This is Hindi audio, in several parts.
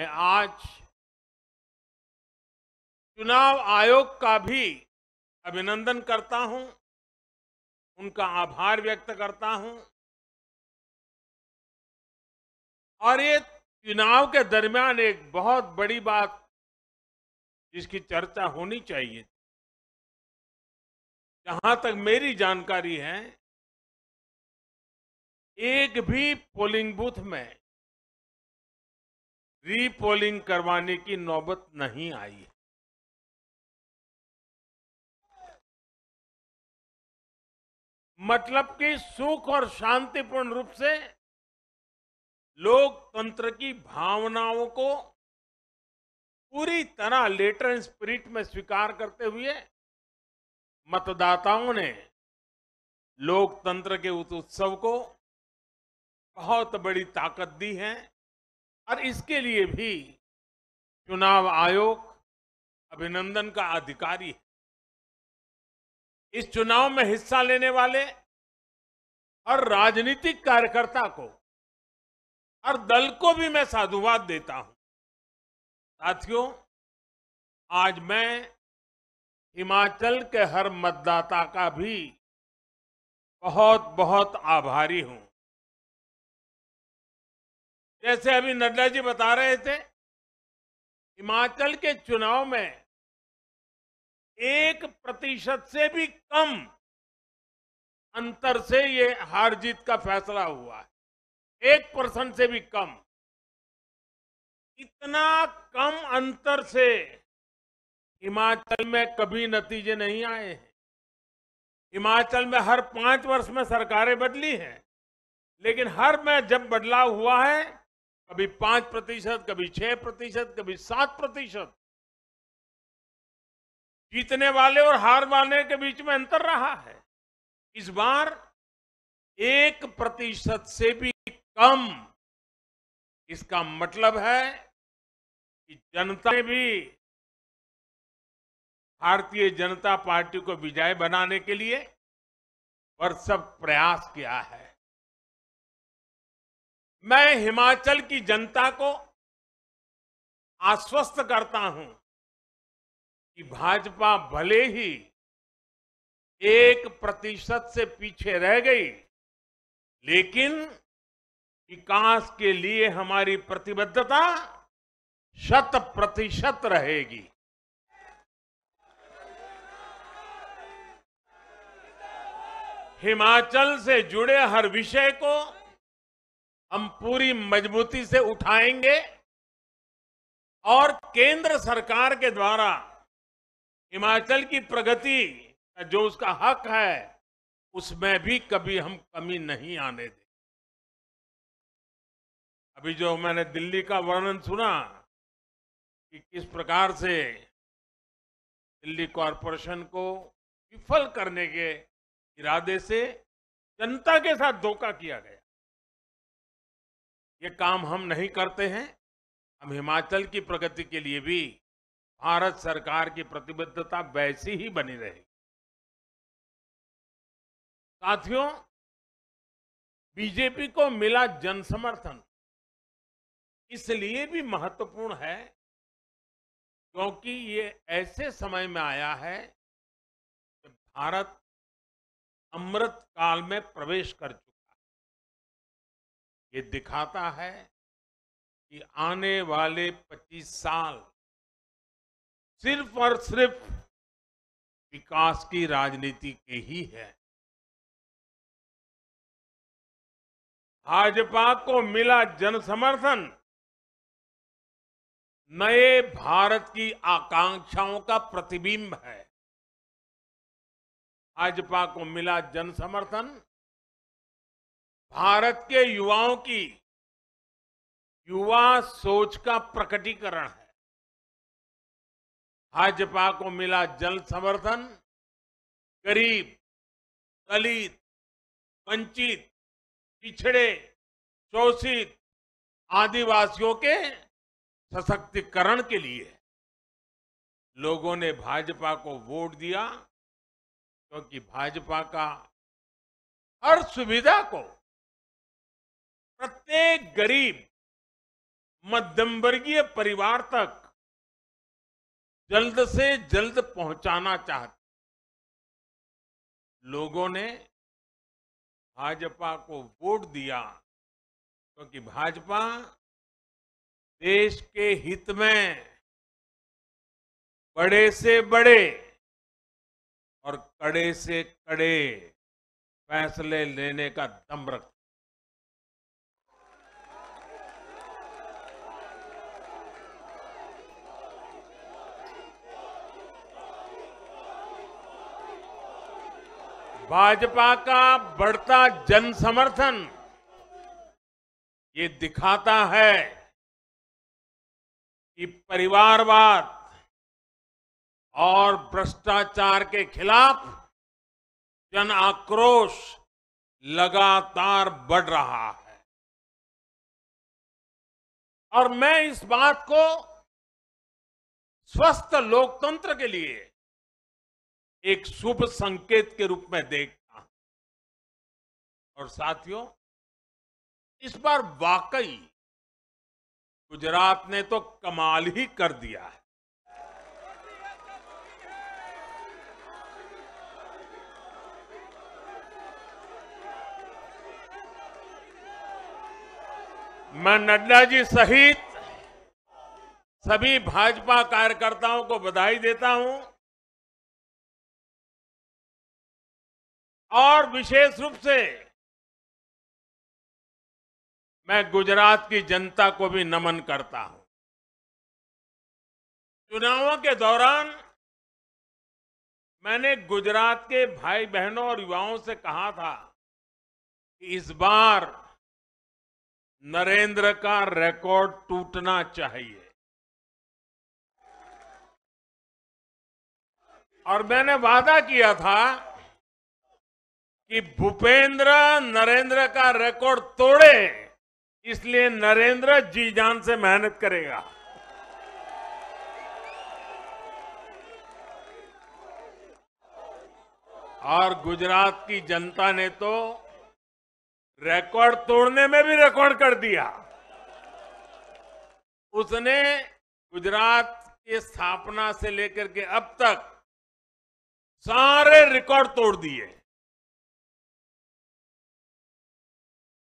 मैं आज चुनाव आयोग का भी अभिनंदन करता हूं, उनका आभार व्यक्त करता हूं। और ये चुनाव के दरमियान एक बहुत बड़ी बात जिसकी चर्चा होनी चाहिए, जहां तक मेरी जानकारी है एक भी पोलिंग बूथ में रीपोलिंग करवाने की नौबत नहीं आई है। मतलब कि सुख और शांतिपूर्ण रूप से लोकतंत्र की भावनाओं को पूरी तरह लेटर एंड स्पिरिट में स्वीकार करते हुए मतदाताओं ने लोकतंत्र के उस उत्सव को बहुत बड़ी ताकत दी है और इसके लिए भी चुनाव आयोग अभिनंदन का अधिकारी है। इस चुनाव में हिस्सा लेने वाले हर राजनीतिक कार्यकर्ता को, हर दल को भी मैं साधुवाद देता हूं। साथियों, आज मैं हिमाचल के हर मतदाता का भी बहुत बहुत आभारी हूं। जैसे अभी नड्डा जी बता रहे थे, हिमाचल के चुनाव में 1% से भी कम अंतर से ये हार जीत का फैसला हुआ है। 1% से भी कम, इतना कम अंतर से हिमाचल में कभी नतीजे नहीं आए हैं। हिमाचल में हर 5 वर्ष में सरकारें बदली हैं, लेकिन हर में जब बदलाव हुआ है कभी 5%, कभी 6%, कभी 7%। जीतने वाले और हार वाले के बीच में अंतर रहा है। इस बार 1% से भी कम, इसका मतलब है कि जनता ने भी भारतीय जनता पार्टी को विजयी बनाने के लिए भरसक प्रयास किया है। मैं हिमाचल की जनता को आश्वस्त करता हूं कि भाजपा भले ही 1% से पीछे रह गई, लेकिन विकास के लिए हमारी प्रतिबद्धता 100% रहेगी। हिमाचल से जुड़े हर विषय को हम पूरी मजबूती से उठाएंगे और केंद्र सरकार के द्वारा हिमाचल की प्रगति का जो उसका हक है उसमें भी कभी हम कमी नहीं आने देंगे। अभी जो मैंने दिल्ली का वर्णन सुना कि किस प्रकार से दिल्ली कॉरपोरेशन को विफल करने के इरादे से जनता के साथ धोखा किया गया, ये काम हम नहीं करते हैं। हम हिमाचल की प्रगति के लिए भी भारत सरकार की प्रतिबद्धता वैसी ही बनी रहेगी। साथियों, बीजेपी को मिला जनसमर्थन इसलिए भी महत्वपूर्ण है क्योंकि ये ऐसे समय में आया है जब भारत अमृत काल में प्रवेश कर चुका है। ये दिखाता है कि आने वाले 25 साल सिर्फ और सिर्फ विकास की राजनीति के ही है। भाजपा को मिला जनसमर्थन नए भारत की आकांक्षाओं का प्रतिबिंब है। भाजपा को मिला जनसमर्थन भारत के युवाओं की युवा सोच का प्रकटीकरण है। भाजपा को मिला जन समर्थन गरीब, दलित, वंचित, पिछड़े, शोषित आदिवासियों के सशक्तिकरण के लिए। लोगों ने भाजपा को वोट दिया क्योंकि भाजपा का हर सुविधा को प्रत्येक गरीब, मध्यम वर्गीय परिवार तक जल्द से जल्द पहुंचाना चाहते। लोगों ने भाजपा को वोट दिया क्योंकि भाजपा देश के हित में बड़े से बड़े और कड़े से कड़े फैसले लेने का दम रखती है। भाजपा का बढ़ता जन समर्थन ये दिखाता है कि परिवारवाद और भ्रष्टाचार के खिलाफ जन आक्रोश लगातार बढ़ रहा है। और मैं इस बात को स्वस्थ लोकतंत्र के लिए एक शुभ संकेत के रूप में देखता हूं। और साथियों, इस बार वाकई गुजरात ने तो कमाल ही कर दिया है। मैं नड्डा जी सहित सभी भाजपा कार्यकर्ताओं को बधाई देता हूं और विशेष रूप से मैं गुजरात की जनता को भी नमन करता हूं। चुनावों के दौरान मैंने गुजरात के भाई बहनों और युवाओं से कहा था कि इस बार नरेंद्र का रिकॉर्ड टूटना चाहिए। और मैंने वादा किया था कि भूपेंद्र नरेंद्र का रिकॉर्ड तोड़े, इसलिए नरेंद्र जी जान से मेहनत करेगा। और गुजरात की जनता ने तो रिकॉर्ड तोड़ने में भी रिकॉर्ड कर दिया। उसने गुजरात की स्थापना से लेकर के अब तक सारे रिकॉर्ड तोड़ दिए।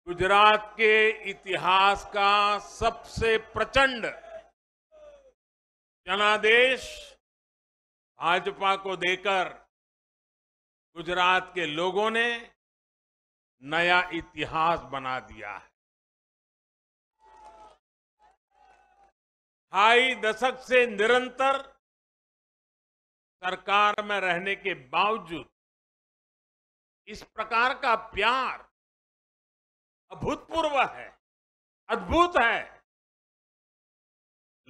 गुजरात के इतिहास का सबसे प्रचंड जनादेश भाजपा को देकर गुजरात के लोगों ने नया इतिहास बना दिया है। ढाई दशक से निरंतर सरकार में रहने के बावजूद इस प्रकार का प्यार अभूतपूर्व है, अद्भुत है।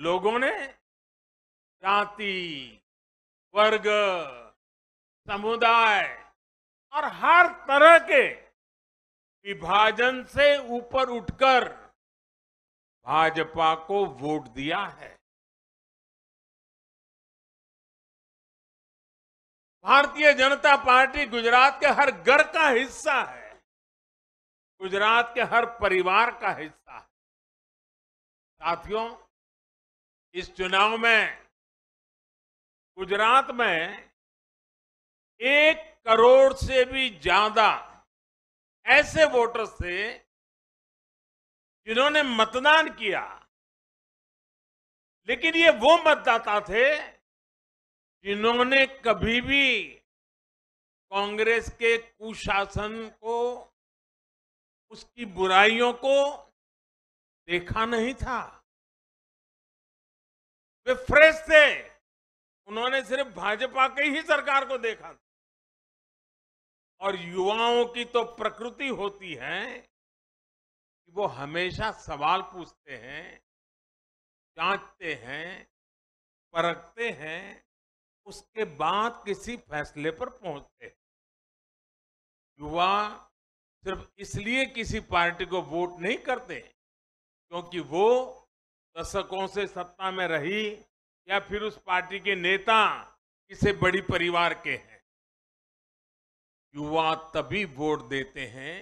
लोगों ने जाति, वर्ग, समुदाय और हर तरह के विभाजन से ऊपर उठकर भाजपा को वोट दिया है। भारतीय जनता पार्टी गुजरात के हर घर का हिस्सा है, गुजरात के हर परिवार का हिस्सा है। साथियों, इस चुनाव में गुजरात में 1 करोड़ से भी ज्यादा ऐसे वोटर्स थे जिन्होंने मतदान किया, लेकिन ये वो मतदाता थे जिन्होंने कभी भी कांग्रेस के कुशासन को, उसकी बुराइयों को देखा नहीं था। वे फ्रेश थे, उन्होंने सिर्फ भाजपा के ही सरकार को देखा था। और युवाओं की तो प्रकृति होती है कि वो हमेशा सवाल पूछते हैं, जांचते हैं, परखते हैं, उसके बाद किसी फैसले पर पहुंचते हैं। युवा सिर्फ इसलिए किसी पार्टी को वोट नहीं करते क्योंकि वो दशकों से सत्ता में रही या फिर उस पार्टी के नेता किसी बड़ी परिवार के हैं। युवा तभी वोट देते हैं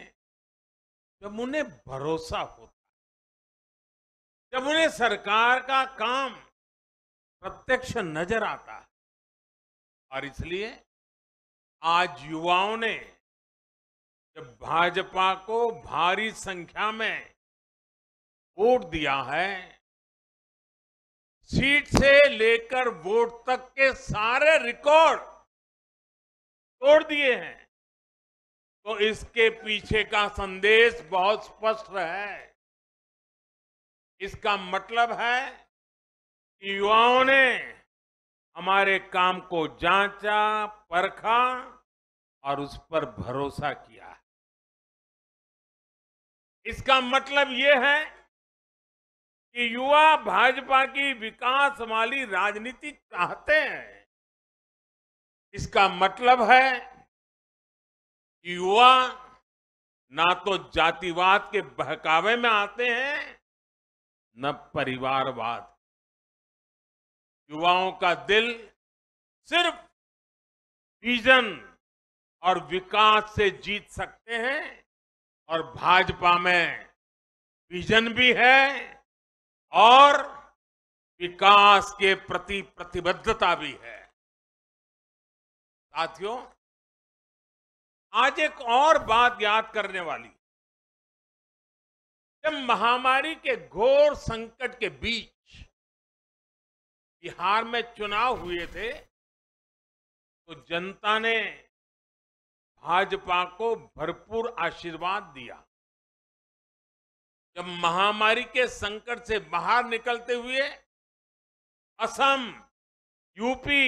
जब उन्हें भरोसा होता है, उन्हें सरकार का काम प्रत्यक्ष नजर आता है और इसलिए आज युवाओं ने जब भाजपा को भारी संख्या में वोट दिया है, सीट से लेकर वोट तक के सारे रिकॉर्ड तोड़ दिए हैं, तो इसके पीछे का संदेश बहुत स्पष्ट है। इसका मतलब है कि युवाओं ने हमारे काम को जांचा, परखा और उस पर भरोसा किया है। इसका मतलब ये है कि युवा भाजपा की विकास वाली राजनीति चाहते हैं। इसका मतलब है कि युवा ना तो जातिवाद के बहकावे में आते हैं, न परिवारवाद। युवाओं का दिल सिर्फ विजन और विकास से जीत सकते हैं और भाजपा में विजन भी है और विकास के प्रति प्रतिबद्धता भी है। साथियों, आज एक और बात याद करने वाली। जब महामारी के घोर संकट के बीच बिहार में चुनाव हुए थे तो जनता ने भाजपा को भरपूर आशीर्वाद दिया। जब महामारी के संकट से बाहर निकलते हुए असम, यूपी,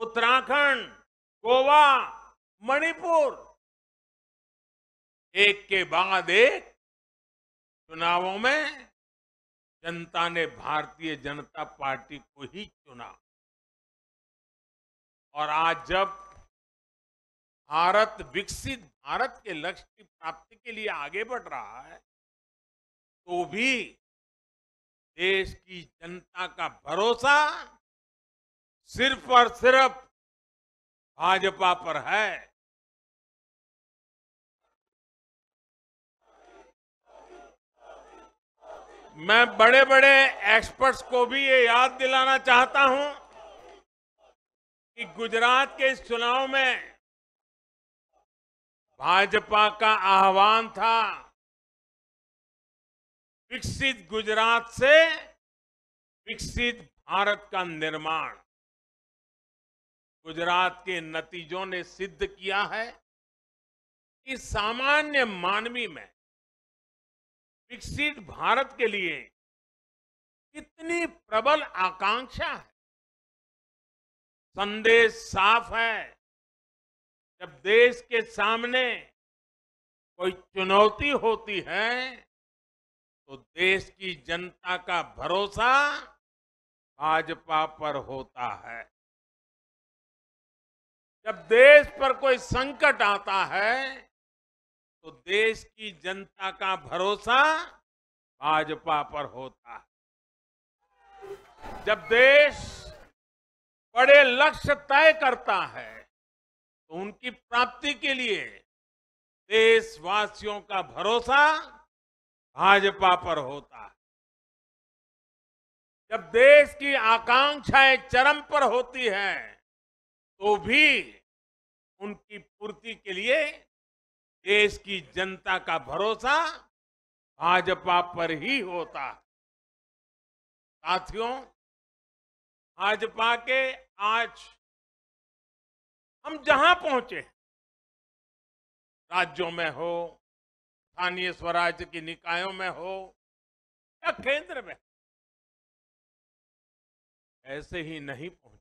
उत्तराखंड, गोवा, मणिपुर एक के बाद एक चुनावों में जनता ने भारतीय जनता पार्टी को ही चुना। और आज जब भारत विकसित भारत के लक्ष्य की प्राप्ति के लिए आगे बढ़ रहा है तो भी देश की जनता का भरोसा सिर्फ और सिर्फ भाजपा पर है। मैं बड़े बड़े एक्सपर्ट्स को भी ये याद दिलाना चाहता हूं कि गुजरात के इस चुनाव में भाजपा का आह्वान था, विकसित गुजरात से विकसित भारत का निर्माण। गुजरात के नतीजों ने सिद्ध किया है कि सामान्य मानवी में विकसित भारत के लिए कितनी प्रबल आकांक्षा है। संदेश साफ है, जब देश के सामने कोई चुनौती होती है तो देश की जनता का भरोसा भाजपा पर होता है। जब देश पर कोई संकट आता है तो देश की जनता का भरोसा भाजपा पर होता है। जब देश बड़े लक्ष्य तय करता है तो उनकी प्राप्ति के लिए देशवासियों का भरोसा भाजपा पर होता है। जब देश की आकांक्षाएं चरम पर होती हैं तो भी उनकी पूर्ति के लिए देश की जनता का भरोसा भाजपा पर ही होता है। साथियों, भाजपा के आज हम जहां पहुंचे, राज्यों में हो, स्थानीय स्वराज की निकायों में हो या केंद्र में, ऐसे ही नहीं पहुंचे।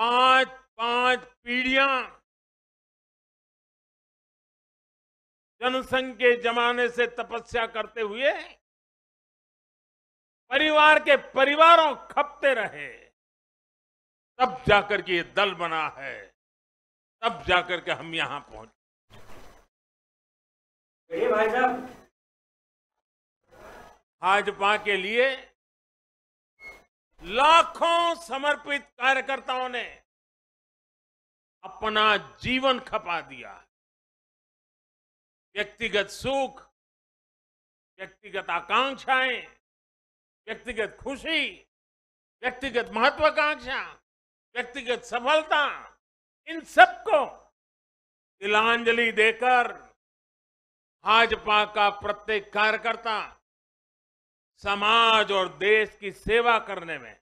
5-5 पीढ़ियां जनसंघ के जमाने से तपस्या करते हुए परिवार के परिवारों खपते रहे, तब जाकर के ये दल बना है, तब जाकर के हम यहां पहुंचे। भाई साहब, भाजपा के लिए लाखों समर्पित कार्यकर्ताओं ने अपना जीवन खपा दिया। व्यक्तिगत सुख, व्यक्तिगत आकांक्षाएं, व्यक्तिगत खुशी, व्यक्तिगत महत्वाकांक्षा, व्यक्तिगत सफलता, इन सबको तिलांजलि देकर भाजपा का प्रत्येक कार्यकर्ता समाज और देश की सेवा करने में,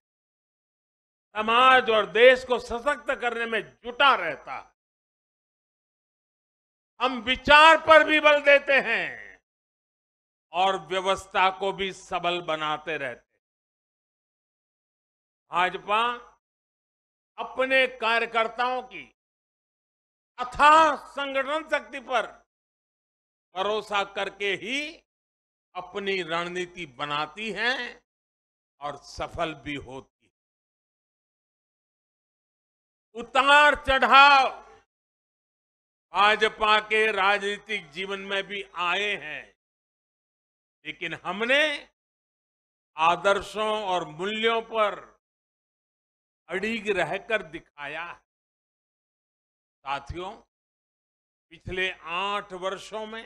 समाज और देश को सशक्त करने में जुटा रहता। हम विचार पर भी बल देते हैं और व्यवस्था को भी सबल बनाते रहते। भाजपा अपने कार्यकर्ताओं की अथाह संगठन शक्ति पर भरोसा करके ही अपनी रणनीति बनाती है और सफल भी होती है। उतार चढ़ाव भाजपा के राजनीतिक जीवन में भी आए हैं, लेकिन हमने आदर्शों और मूल्यों पर अड़िग रहकर दिखाया है। साथियों, पिछले 8 वर्षों में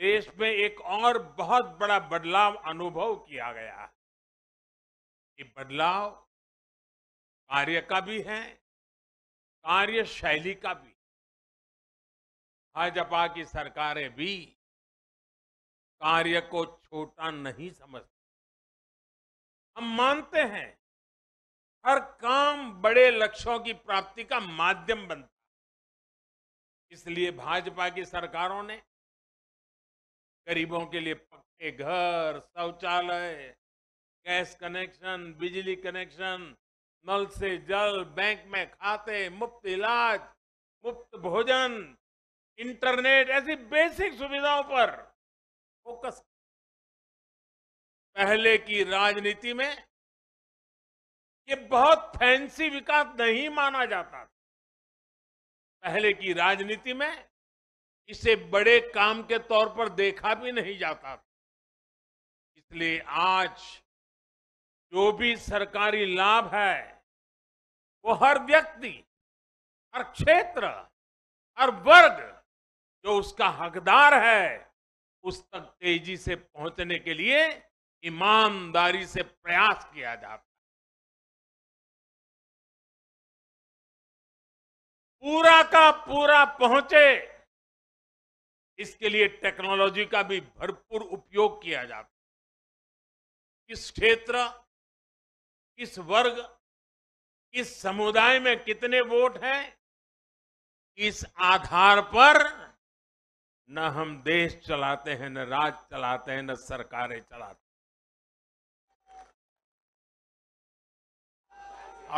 देश में एक और बहुत बड़ा बदलाव अनुभव किया गया है। ये बदलाव कार्य का भी है, कार्यशैली का भी। भाजपा की सरकारें भी कार्य को छोटा नहीं समझती। हम मानते हैं हर काम बड़े लक्ष्यों की प्राप्ति का माध्यम बनता है। इसलिए भाजपा की सरकारों ने गरीबों के लिए पक्के घर, शौचालय, गैस कनेक्शन, बिजली कनेक्शन, नल से जल, बैंक में खाते, मुफ्त इलाज, मुफ्त भोजन, इंटरनेट, ऐसी बेसिक सुविधाओं पर फोकस। पहले की राजनीति में ये बहुत फैंसी विकास नहीं माना जाता था। पहले की राजनीति में इसे बड़े काम के तौर पर देखा भी नहीं जाता था। इसलिए आज जो भी सरकारी लाभ है वो हर व्यक्ति, हर क्षेत्र, हर वर्ग जो उसका हकदार है उस तक तेजी से पहुंचने के लिए ईमानदारी से प्रयास किया जाता है। पूरा का पूरा पहुंचे, इसके लिए टेक्नोलॉजी का भी भरपूर उपयोग किया जाता है। किस क्षेत्र, किस वर्ग, किस समुदाय में कितने वोट हैं, इस आधार पर न हम देश चलाते हैं, न राज्य चलाते हैं, न सरकारें चलाते हैं।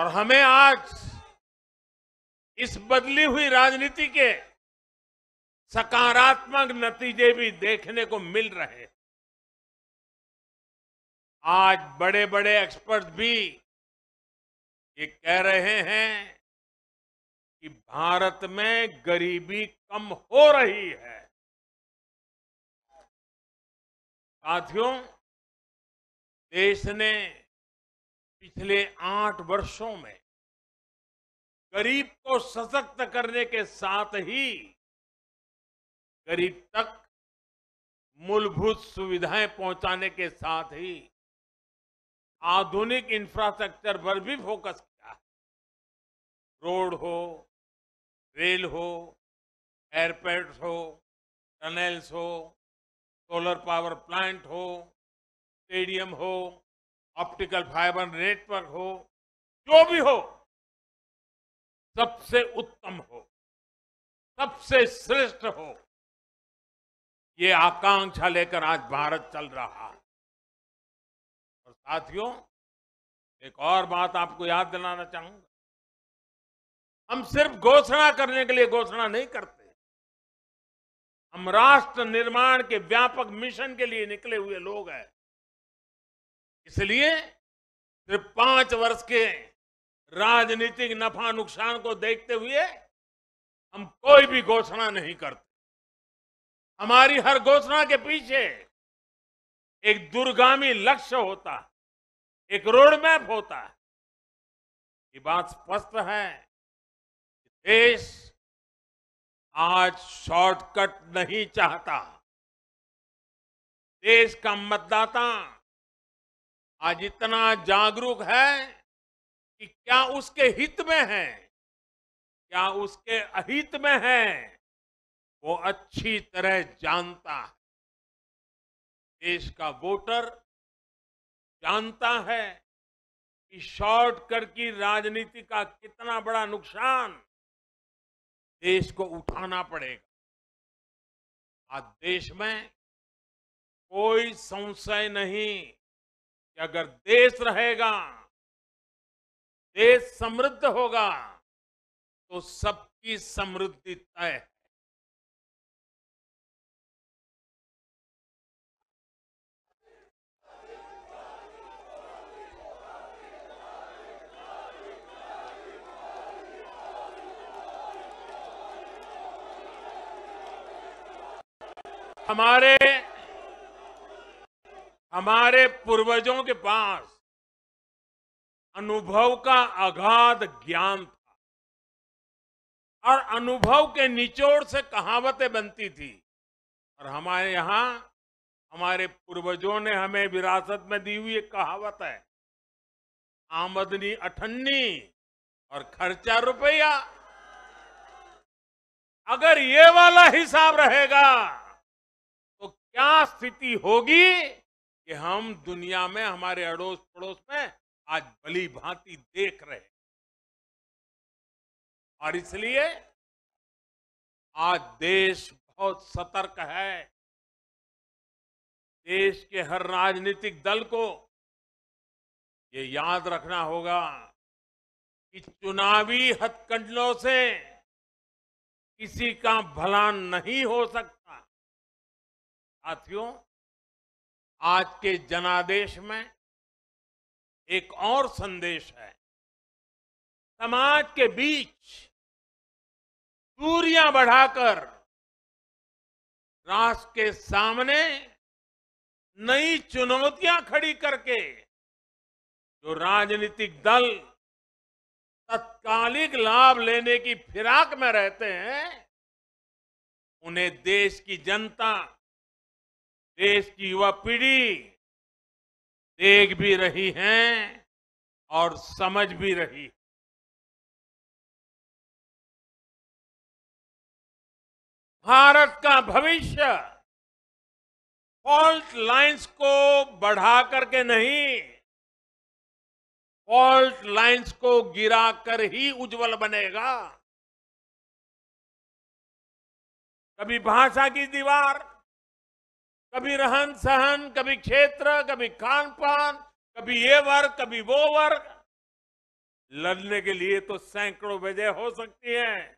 और हमें आज इस बदली हुई राजनीति के सकारात्मक नतीजे भी देखने को मिल रहे हैं। आज बड़े बड़े एक्सपर्ट भी ये कह रहे हैं कि भारत में गरीबी कम हो रही है। साथियों, देश ने पिछले 8 वर्षों में गरीब को सशक्त करने के साथ ही गरीब तक मूलभूत सुविधाएं पहुंचाने के साथ ही आधुनिक इंफ्रास्ट्रक्चर पर भी फोकस किया है। रोड हो, रेल हो, एयरपोर्ट्स हो, टनल्स हो, सोलर पावर प्लांट हो, स्टेडियम हो, ऑप्टिकल फाइबर नेटवर्क हो, जो भी हो सबसे उत्तम हो, सबसे श्रेष्ठ हो, ये आकांक्षा लेकर आज भारत चल रहा है। और साथियों, एक और बात आपको याद दिलाना चाहूंगा। हम सिर्फ घोषणा करने के लिए घोषणा नहीं करते, हम राष्ट्र निर्माण के व्यापक मिशन के लिए निकले हुए लोग हैं। इसलिए सिर्फ 5 वर्ष के राजनीतिक नफा नुकसान को देखते हुए हम कोई भी घोषणा नहीं करते। हमारी हर घोषणा के पीछे एक दूरगामी लक्ष्य होता, एक रोड मैप होता है। ये बात स्पष्ट है कि देश आज शॉर्टकट नहीं चाहता, देश का मतदाता आज इतना जागरूक है कि क्या उसके हित में है, क्या उसके अहित में है, वो अच्छी तरह जानता है। देश का वोटर जानता है कि शॉर्टकट की राजनीति का कितना बड़ा नुकसान देश को उठाना पड़ेगा। आज देश में कोई संशय नहीं कि अगर देश रहेगा, देश समृद्ध होगा, तो सबकी समृद्धि तय है। हमारे पूर्वजों के पास अनुभव का अगाध ज्ञान था और अनुभव के निचोड़ से कहावतें बनती थी, और हमारे यहाँ हमारे पूर्वजों ने हमें विरासत में दी हुई एक कहावत है, आमदनी अठन्नी और खर्चा रुपया। अगर ये वाला हिसाब रहेगा तो क्या स्थिति होगी कि हम दुनिया में हमारे अड़ोस पड़ोस में आज भली भांति देख रहे हैं। और इसलिए आज देश बहुत सतर्क है। देश के हर राजनीतिक दल को ये याद रखना होगा कि चुनावी हथकंडों से किसी का भला नहीं हो सकता। साथियों, आज के जनादेश में एक और संदेश है, समाज के बीच दूरियां बढ़ाकर राष्ट्र के सामने नई चुनौतियां खड़ी करके जो राजनीतिक दल तत्कालिक लाभ लेने की फिराक में रहते हैं, उन्हें देश की जनता, देश की युवा पीढ़ी देख भी रही है और समझ भी रही है। भारत का भविष्य फॉल्ट लाइंस को बढ़ा करके नहीं, फॉल्ट लाइंस को गिरा कर ही उज्जवल बनेगा। कभी भाषा की दीवार, कभी रहन सहन, कभी क्षेत्र, कभी खान पान, कभी ये वर्ग, कभी वो वर्ग। लड़ने के लिए तो सैकड़ों वजह हो सकती है,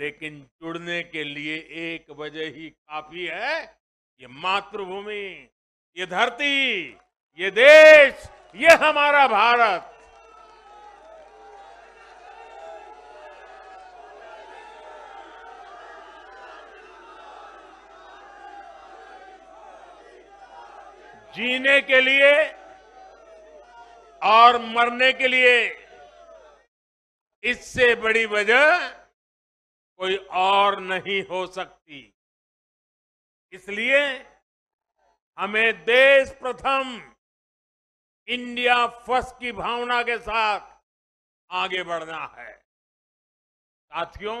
लेकिन जुड़ने के लिए एक वजह ही काफी है, ये मातृभूमि, ये धरती, ये देश, ये हमारा भारत। जीने के लिए और मरने के लिए इससे बड़ी वजह कोई और नहीं हो सकती। इसलिए हमें देश प्रथम, इंडिया फर्स्ट की भावना के साथ आगे बढ़ना है। साथियों,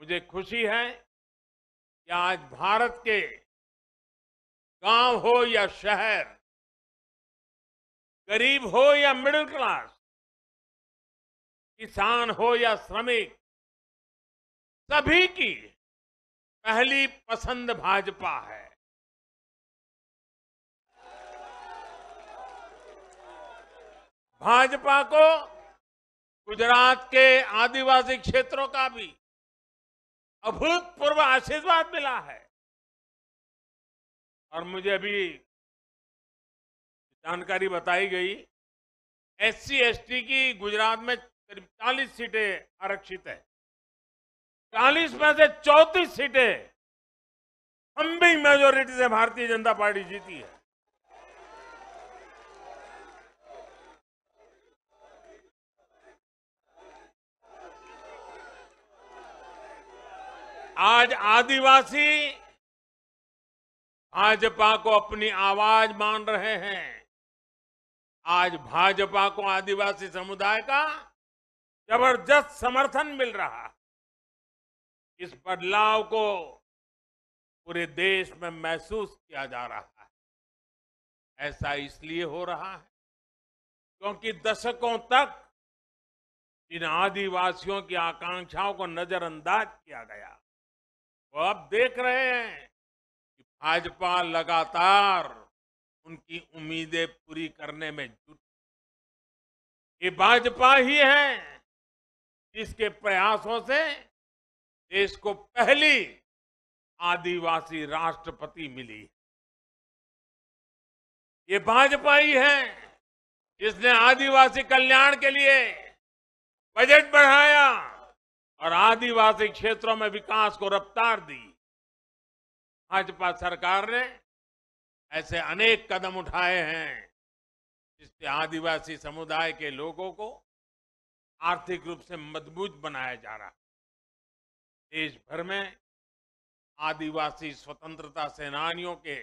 मुझे खुशी है कि आज भारत के गांव हो या शहर, गरीब हो या मिडिल क्लास, किसान हो या श्रमिक, सभी की पहली पसंद भाजपा है। भाजपा को गुजरात के आदिवासी क्षेत्रों का भी अभूतपूर्व आशीर्वाद मिला है। और मुझे अभी जानकारी बताई गई, SC ST की गुजरात में करीब 40 सीटें आरक्षित है। 40 में से 34 सीटें थंबिंग मेजोरिटी से भारतीय जनता पार्टी जीती है। आज आदिवासी भाजपा को अपनी आवाज मान रहे हैं। आज भाजपा को आदिवासी समुदाय का जबरदस्त समर्थन मिल रहा है। इस बदलाव को पूरे देश में महसूस किया जा रहा है। ऐसा इसलिए हो रहा है क्योंकि दशकों तक इन आदिवासियों की आकांक्षाओं को नजरअंदाज किया गया। वो अब देख रहे हैं कि भाजपा लगातार उनकी उम्मीदें पूरी करने में जुट। ये भाजपा ही है जिसके प्रयासों से देश को पहली आदिवासी राष्ट्रपति मिली। ये भाजपा ही है जिसने आदिवासी कल्याण के लिए बजट बढ़ाया और आदिवासी क्षेत्रों में विकास को रफ्तार दी। भाजपा सरकार ने ऐसे अनेक कदम उठाए हैं जिससे आदिवासी समुदाय के लोगों को आर्थिक रूप से मजबूत बनाया जा रहा है। देश भर में आदिवासी स्वतंत्रता सेनानियों के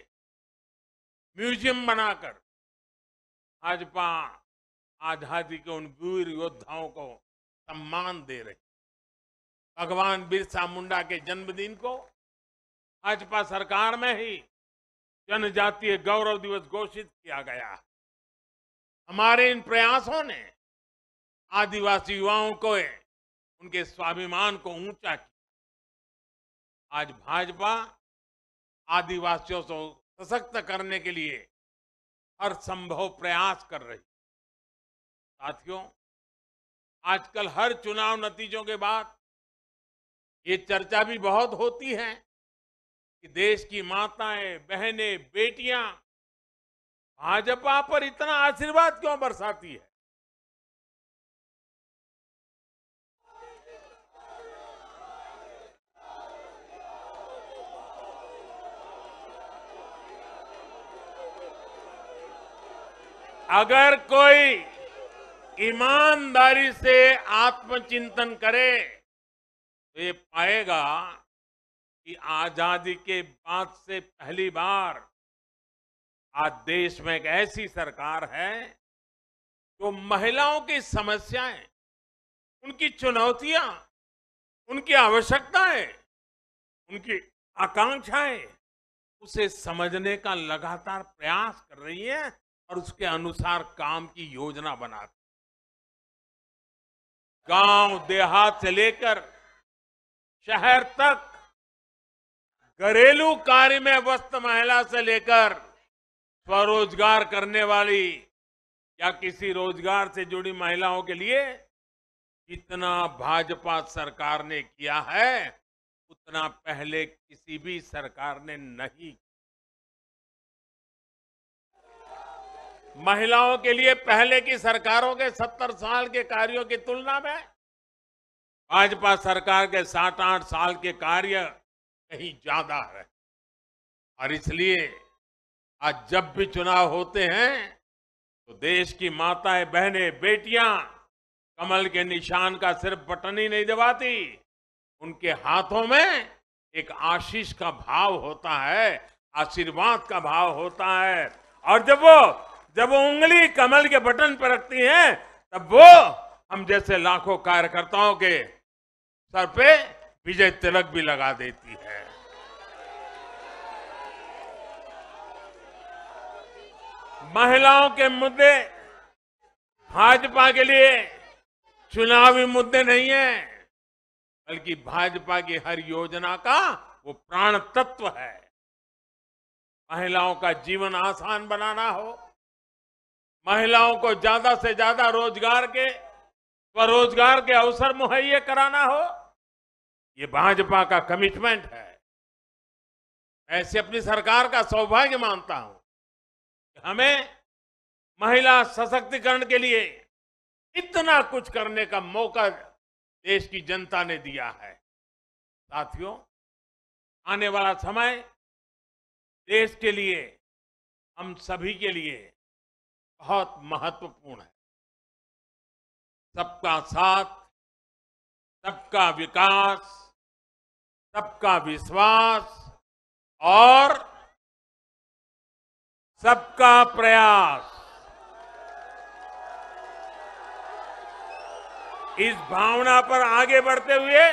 म्यूजियम बनाकर भाजपा आजादी के उन वीर योद्धाओं को सम्मान दे रही। भगवान बिरसा मुंडा के जन्मदिन को भाजपा सरकार में ही जनजातीय गौरव दिवस घोषित किया गया। हमारे इन प्रयासों ने आदिवासी युवाओं को उनके स्वाभिमान को ऊंचा किया। आज भाजपा आदिवासियों को सशक्त करने के लिए हर संभव प्रयास कर रही। साथियों, आजकल हर चुनाव नतीजों के बाद ये चर्चा भी बहुत होती है कि देश की माताएं, बहनें, बेटियां भाजपा पर इतना आशीर्वाद क्यों बरसाती है। अगर कोई ईमानदारी से आत्मचिंतन करे तो ये पाएगा कि आजादी के बाद से पहली बार आज देश में एक ऐसी सरकार है जो महिलाओं की समस्याएं, उनकी चुनौतियां, उनकी आवश्यकताएं, उनकी आकांक्षाएं, उसे समझने का लगातार प्रयास कर रही है और उसके अनुसार काम की योजना बनाती। गांव देहात से लेकर शहर तक घरेलू कार्य में व्यस्त महिला से लेकर स्वरोजगार करने वाली या किसी रोजगार से जुड़ी महिलाओं के लिए जितना भाजपा सरकार ने किया है उतना पहले किसी भी सरकार ने नहीं किया। महिलाओं के लिए पहले की सरकारों के 70 साल के कार्यों की तुलना में भाजपा सरकार के 60-8 साल के कार्य कहीं ज्यादा है। और इसलिए आज जब भी चुनाव होते हैं तो देश की माताएं, बहनें, बेटियां कमल के निशान का सिर्फ बटन ही नहीं दबाती, उनके हाथों में एक आशीष का भाव होता है, आशीर्वाद का भाव होता है। और जब वो उंगली कमल के बटन पर रखती हैं तब वो हम जैसे लाखों कार्यकर्ताओं के सर पे विजय तिलक भी लगा देती है। महिलाओं के मुद्दे भाजपा के लिए चुनावी मुद्दे नहीं है, बल्कि भाजपा की हर योजना का वो प्राण तत्व है। महिलाओं का जीवन आसान बनाना हो, महिलाओं को ज्यादा से ज्यादा स्वरोजगार के अवसर मुहैया कराना हो, ये भाजपा का कमिटमेंट है। ऐसे अपनी सरकार का सौभाग्य मानता हूं कि हमें महिला सशक्तिकरण के लिए इतना कुछ करने का मौका देश की जनता ने दिया है। साथियों, आने वाला समय देश के लिए, हम सभी के लिए बहुत महत्वपूर्ण है। सबका साथ, सबका विकास, सबका विश्वास और सबका प्रयास, इस भावना पर आगे बढ़ते हुए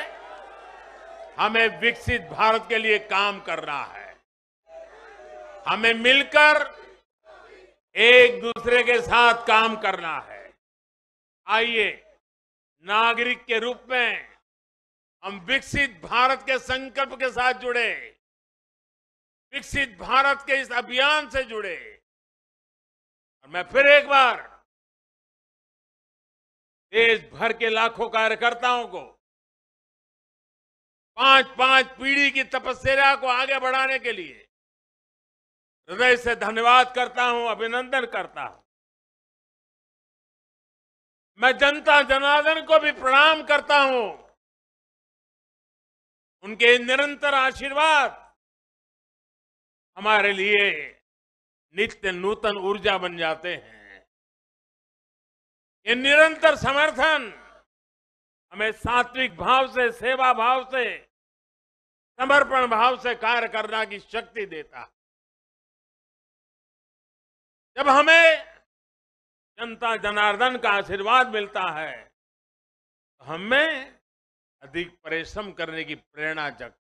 हमें विकसित भारत के लिए काम करना है। हमें मिलकर एक दूसरे के साथ काम करना है। आइए नागरिक के रूप में हम विकसित भारत के संकल्प के साथ जुड़े, विकसित भारत के इस अभियान से जुड़े। और मैं फिर एक बार देश भर के लाखों कार्यकर्ताओं को 5-5 पीढ़ी की तपस्या को आगे बढ़ाने के लिए हृदय से धन्यवाद करता हूं, अभिनंदन करता हूं। मैं जनता जनार्दन को भी प्रणाम करता हूं। उनके निरंतर आशीर्वाद हमारे लिए नित्य नूतन ऊर्जा बन जाते हैं। ये निरंतर समर्थन हमें सात्विक भाव से, सेवा भाव से, समर्पण भाव से कार्य करने की शक्ति देता है। जब हमें जनता जनार्दन का आशीर्वाद मिलता है तो हमें अधिक परिश्रम करने की प्रेरणा जगती है।